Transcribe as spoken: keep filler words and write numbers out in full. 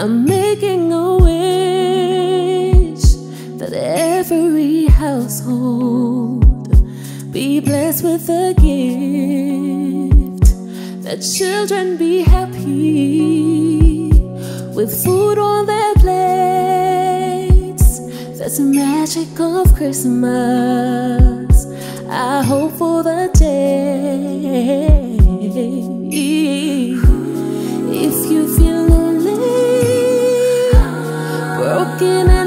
I'm making a wish that every household be blessed with a gift, that children be happy with food on their plates. That's the magic of Christmas. I hope for the day. If you feel lonely, broken